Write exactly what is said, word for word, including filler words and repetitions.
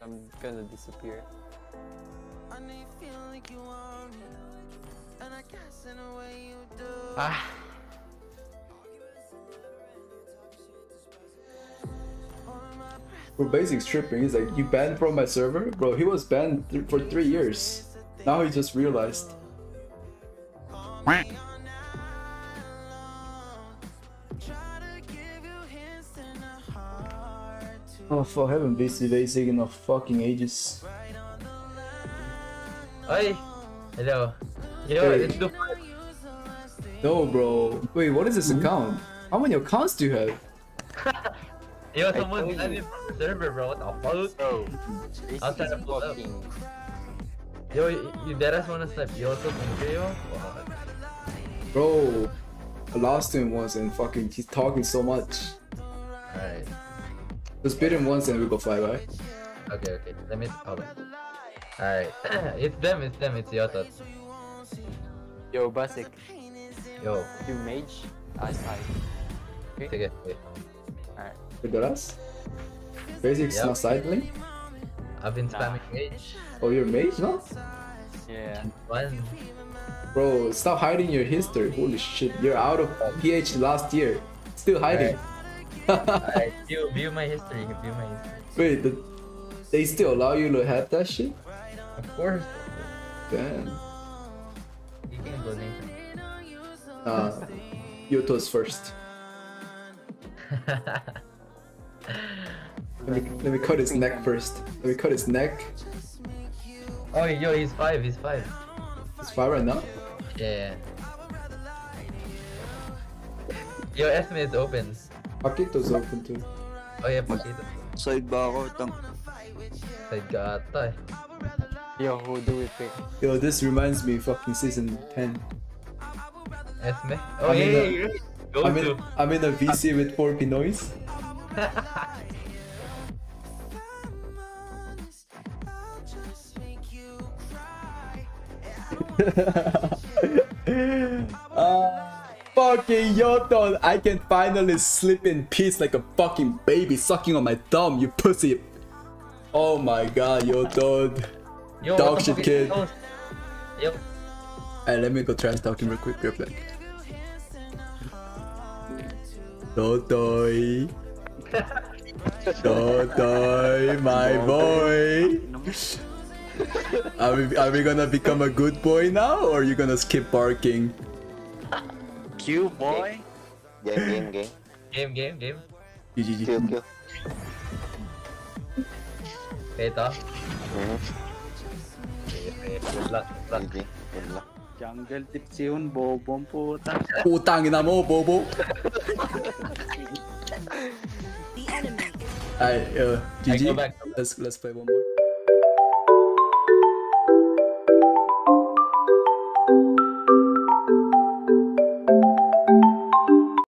I'm gonna disappear. I know you feel like you want me, and I guess in a way you do. Ah. For basic stripping, he's like, you banned from my server? Bro, he was banned th for three years. Now he just realized. Oh, for heaven, B C basic in a fucking ages. Hey, hello. Yo, hey. Let's do it. No, bro. Wait, what is this mm-hmm. account? How many accounts do you have? Yo, someone banned me from the server, bro. What the fuck? Bro, I'm trying to pull up. Yo, you deadass wanna slap Yoto Bunke, yo? What? Bro, I lost him once and fucking he's talking so much. Alright. Just beat him once and we go fly, right? Okay, okay. Let me. Hold on. Alright. It's them, it's them, it's Yoto. Yo, Basic. Yo. You mage? I side. Okay. Take it. Alright. You got us? Basic's yep. not cycling? I've been nah. spamming mage. Oh, you're mage now? Yeah. One. Bro, stop hiding your history. Holy shit, you're out of P H last year. Still hiding. Alright, right. view, view my history. View my history. Wait, the, they still allow you to have that shit? Of course. Damn. You can go Nathan. Uh, Yoto's first. Let me, let me cut his neck first. Let me cut his neck. Oh, yo, he's five, he's five. He's five right now? Yeah. Yo, Esme is open. Paquito's open too. Oh yeah, Paquito. Side ba ako, tang. Side ka ata eh. Yo, who do we pick? Yo, this reminds me fucking season ten. Esme? Oh I'm yeah, a, yeah, Go I'm, to. In, I'm in a V C with four Pinoys. uh, fucking Yoto, I can finally sleep in peace like a fucking baby sucking on my thumb, you pussy. Oh my god, Yoto. Yo, dog shit kid. Yep. Alright, let me go trash talk him real quick, real quick. Yoto. Yoto, my boy. Are we, are we gonna become a good boy now, or are you gonna skip barking? Q boy? Game, game, game. Game, game, game. Kill, kill. Beta. Good luck, good luck. Jungle tips yun, bobong puta. Putangin na mo, bobo. Alright, uh, G G. Let's, let's play one more.